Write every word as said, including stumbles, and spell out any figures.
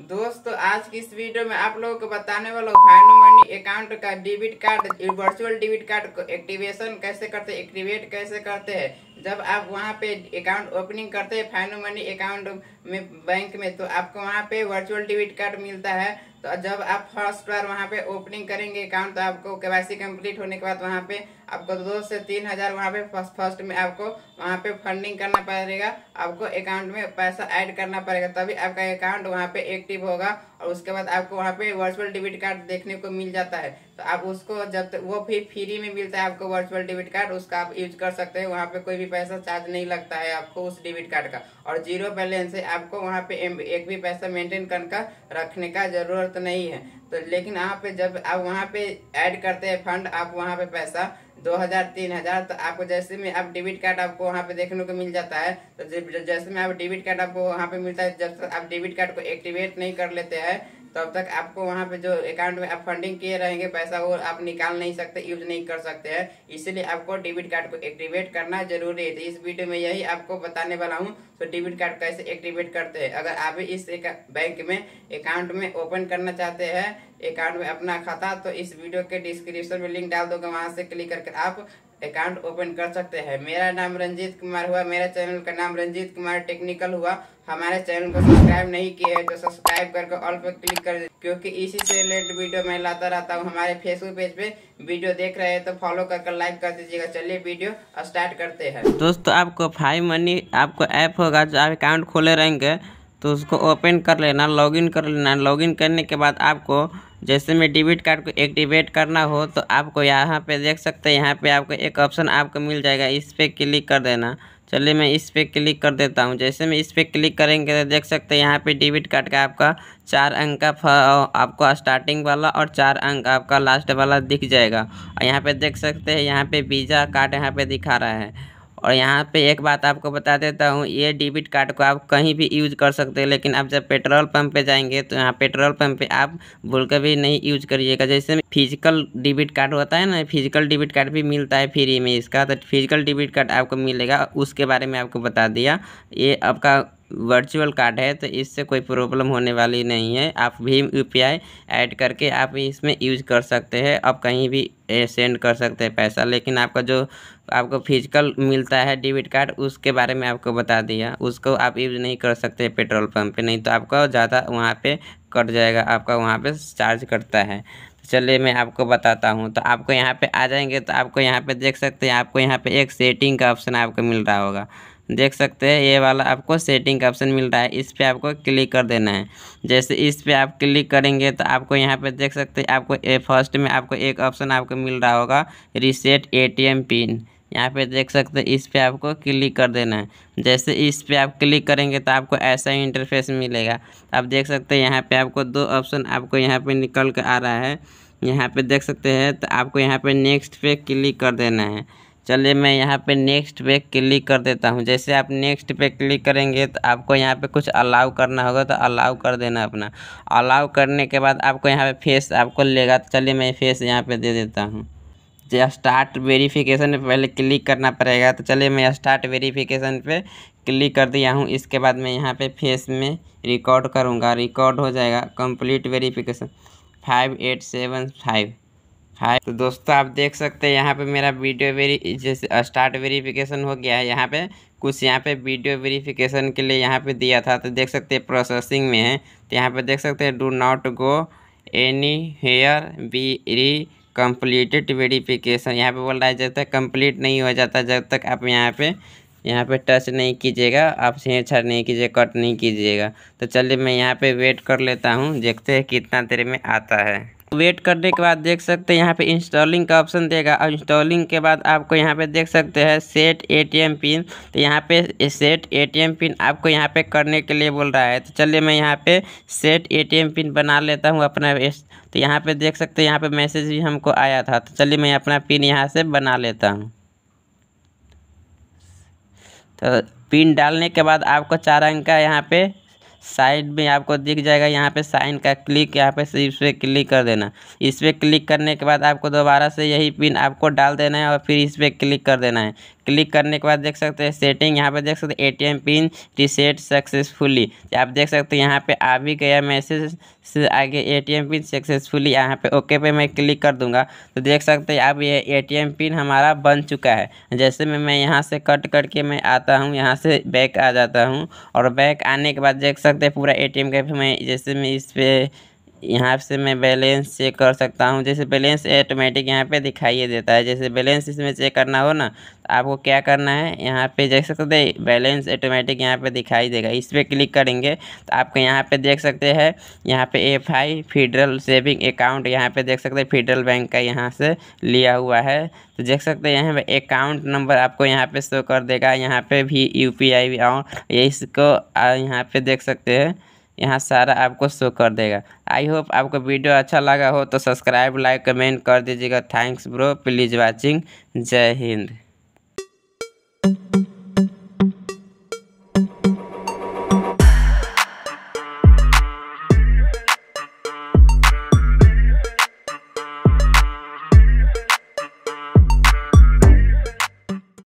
दोस्तों आज की इस वीडियो में आप लोगों को बताने वाला हूँ फिनो मनी अकाउंट का debit card, virtual debit card को एक्टिवेशन कैसे करते हैं, एक्टिवेट कैसे करते हैं। जब आप वहाँ पे अकाउंट ओपनिंग करते हैं फिनो मनी अकाउंट में बैंक में, तो आपको वहाँ पे वर्चुअल डेबिट कार्ड मिलता है। तो जब आप फर्स्ट बार वहाँ पे ओपनिंग करेंगे अकाउंट, तो आपको केवाईसी कंप्लीट होने के बाद वहाँ पे आपको दो से तीन हजार वहाँ पे फर्स्ट फर्स्ट में आपको वहाँ पे फंडिंग करना पड़ेगा, आपको अकाउंट में पैसा ऐड करना पड़ेगा, तभी आपका अकाउंट वहाँ पे एक्टिव होगा। और उसके बाद आपको वहाँ पे वर्चुअल डेबिट कार्ड देखने को मिल जाता है। तो आप उसको जब तक वो भी फ्री में मिलता है आपको वर्चुअल डेबिट कार्ड, उसका आप यूज कर सकते हैं। वहाँ पे कोई भी पैसा चार्ज नहीं लगता है आपको उस डेबिट कार्ड का, और जीरो बैलेंस है, आपको वहाँ पे एक भी पैसा मेंटेन करने का रखने का जरूरत नहीं है। तो लेकिन यहाँ पे जब आप वहाँ पे ऐड करते हैं फंड, आप वहाँ पे पैसा दो हजार तीन हजार, तो आपको जैसे में आप डेबिट कार्ड आपको वहाँ पे देखने को मिल जाता है। तो जैसे में आप डेबिट कार्ड आपको वहाँ पे मिलता है, जब तक आप डेबिट कार्ड को एक्टिवेट नहीं कर लेते हैं तब तक आपको वहाँ पे जो अकाउंट में आप फंडिंग किए रहेंगे पैसा, वो आप निकाल नहीं सकते, यूज नहीं कर सकते हैं। इसलिए आपको डेबिट कार्ड को एक्टिवेट करना जरूरी है। तो इस वीडियो में यही आपको बताने वाला हूँ। तो डेबिट कार्ड कैसे एक्टिवेट करते हैं। अगर आप इस बैंक में अकाउंट में ओपन करना चाहते हैं अकाउंट में अपना खाता, तो इस वीडियो के डिस्क्रिप्शन में लिंक डाल दूंगा, वहाँ से क्लिक करके आप अकाउंट ओपन कर सकते हैं। मेरा नाम रंजीत कुमार हुआ, मेरा चैनल का नाम रंजीत कुमार टेक्निकल हुआ। हमारे चैनल को सब्सक्राइब नहीं किए हैं तो सब्सक्राइब करके ऑल पर क्लिक कर, क्योंकि इसी से रिलेटेड वीडियो मैं लाता रहता हूँ। हमारे फेसबुक पेज पे वीडियो देख रहे हैं तो फॉलो करके लाइक कर दीजिएगा। चलिए वीडियो स्टार्ट करते हैं। दोस्तों आपको फिनो मनी आपको ऐप होगा, जो आप अकाउंट खोले रहेंगे तो उसको ओपन कर लेना, लॉगिन कर लेना। लॉगिन करने के बाद आपको जैसे में डेबिट कार्ड को एक्टिवेट करना हो, तो आपको यहाँ पे देख सकते हैं, यहाँ पे आपको एक ऑप्शन आपको मिल जाएगा, इस पर क्लिक कर देना। चलिए मैं इस पर क्लिक कर देता हूँ। जैसे मैं इस पर क्लिक करेंगे तो देख सकते हैं यहाँ पे डेबिट कार्ड का आपका चार अंक का आपको स्टार्टिंग वाला और चार अंक आपका लास्ट वाला दिख जाएगा। और यहाँ पर देख सकते हैं यहाँ पर वीज़ा कार्ड यहाँ पर दिखा रहा है। और यहाँ पे एक बात आपको बता देता हूँ, ये डेबिट कार्ड को आप कहीं भी यूज़ कर सकते हैं, लेकिन आप जब पेट्रोल पंप पे जाएंगे तो यहाँ पेट्रोल पंप पे आप भूलकर भी नहीं यूज करिएगा। जैसे फिजिकल डेबिट कार्ड होता है ना, फिजिकल डेबिट कार्ड भी मिलता है फ्री में इसका, तो फिजिकल डेबिट कार्ड आपको मिलेगा, उसके बारे में आपको बता दिया। ये आपका वर्चुअल कार्ड है, तो इससे कोई प्रॉब्लम होने वाली नहीं है। आप भीम यूपीआई ऐड करके आप इसमें यूज कर सकते हैं, आप कहीं भी सेंड कर सकते हैं पैसा। लेकिन आपका जो आपको फिजिकल मिलता है डेबिट कार्ड, उसके बारे में आपको बता दिया, उसको आप यूज नहीं कर सकते पेट्रोल पंप पे, नहीं तो आपका ज़्यादा वहाँ पे कट जाएगा, आपका वहाँ पे चार्ज करता है। चलिए मैं आपको बताता हूँ। तो आपको यहाँ पे आ जाएंगे तो आपको यहाँ पे देख सकते हैं, आपको यहाँ पे एक सेटिंग का ऑप्शन आपको मिल रहा होगा, देख सकते हैं ये वाला आपको सेटिंग का ऑप्शन मिल रहा है, इस पर आपको क्लिक कर देना है। जैसे इस पर आप क्लिक करेंगे तो आपको यहाँ पे देख सकते हैं, आपको फर्स्ट में आपको एक ऑप्शन आपको मिल रहा होगा रीसेट एटीएम पिन, यहाँ पे देख सकते हैं, इस पर आपको क्लिक कर देना है। जैसे इस पर आप क्लिक करेंगे तो आपको ऐसा इंटरफेस मिलेगा। आप देख सकते हैं यहाँ पर आपको दो ऑप्शन आपको यहाँ पर निकल कर आ रहा है, यहाँ पर देख सकते हैं। तो आपको यहाँ पर नेक्स्ट पे क्लिक कर देना है। चलिए मैं यहाँ पे नेक्स्ट पे क्लिक कर देता हूँ। जैसे आप नेक्स्ट पे क्लिक करेंगे तो आपको यहाँ पे कुछ अलाउ करना होगा, तो अलाउ कर देना अपना। अलाउ करने के बाद आपको यहाँ पे फेस आपको लेगा, तो चलिए मैं फेस यहाँ पे दे देता हूँ। जो स्टार्ट वेरिफिकेशन पे पहले क्लिक करना पड़ेगा, तो चलिए मैं स्टार्ट वेरिफिकेशन पे क्लिक कर दिया हूँ। इसके बाद मैं यहाँ पे फेस में रिकॉर्ड करूँगा, रिकॉर्ड हो जाएगा complete verification five eight seven five. Hi तो दोस्तों आप देख सकते हैं यहाँ पे मेरा वीडियो वेरी जैसे स्टार्ट वेरिफिकेशन हो गया है। यहाँ पे कुछ यहाँ पे वीडियो वेरिफिकेशन के लिए यहाँ पे दिया था, तो देख सकते हैं प्रोसेसिंग में है। तो यहाँ पे देख सकते हैं do not go any here be re completed verification, यहाँ पे बोल रहा है जब तक कम्प्लीट नहीं हो जाता, जब तक आप यहाँ पर यहाँ पे टच नहीं कीजिएगा, आप छेड़छाड़ नहीं कीजिएगा, कट नहीं कीजिएगा। तो चलिए मैं यहाँ पे वेट कर लेता हूँ, देखते हैं कितना देर में आता है। वेट करने के बाद देख सकते हैं यहाँ पे इंस्टॉलिंग का ऑप्शन देगा, और इंस्टॉलिंग के बाद आपको यहाँ पे देख सकते हैं सेट एटीएम पिन। तो यहाँ पे सेट एटीएम पिन आपको यहाँ पे करने के लिए बोल रहा है, तो चलिए मैं यहाँ पे सेट एटीएम पिन बना लेता हूँ अपना। तो यहाँ पे देख सकते हैं यहाँ पे मैसेज भी हमको आया था, तो चलिए मैं अपना पिन यहाँ से बना लेता हूँ। तो पिन डालने के बाद आपको चार अंक का यहाँ पे साइड में आपको दिख जाएगा, यहाँ पे साइन का क्लिक, यहाँ पे इस पर क्लिक कर देना। इस पर क्लिक करने के बाद आपको दोबारा से यही पिन आपको डाल देना है और फिर इस पर क्लिक कर देना है। क्लिक करने के बाद देख सकते हैं सेटिंग, यहाँ पे देख सकते हैं एटीएम पिन रीसेट सक्सेसफुली। आप देख सकते हैं यहाँ पे आ भी गया मैसेज से आगे एटीएम पिन सक्सेसफुली। यहाँ पे ओके पे मैं क्लिक कर दूंगा तो देख सकते हैं अब ये एटीएम पिन हमारा बन चुका है। जैसे मैं मैं यहाँ से कट कट के मैं आता हूँ, यहाँ से बैक आ जाता हूँ और बैक आने के बाद देख सकते हैं पूरा एटीएम का मैं जैसे मैं इस पर यहाँ से मैं बैलेंस चेक कर सकता हूँ। जैसे बैलेंस ऑटोमेटिक यहाँ पे दिखाई देता है। जैसे बैलेंस इसमें चेक करना हो ना तो आपको क्या करना है, यहाँ पे देख सकते हैं बैलेंस ऑटोमेटिक यहाँ पे दिखाई देगा। इस पर क्लिक करेंगे तो आपको यहाँ पे देख सकते हैं यहाँ पे एफआई फेडरल सेविंग अकाउंट यहाँ पे देख सकते हैं फेडरल बैंक का यहाँ से लिया हुआ है। तो देख सकते हैं यहाँ पे अकाउंट नंबर आपको यहाँ पे शो कर देगा। यहाँ पे भी यू पी आई ये इसको यहाँ पे देख सकते हैं, यहाँ सारा आपको शो कर देगा। आई होप आपको वीडियो अच्छा लगा हो तो सब्सक्राइब लाइक कमेंट कर दीजिएगा। Thanks bro, please watching. जय हिंद।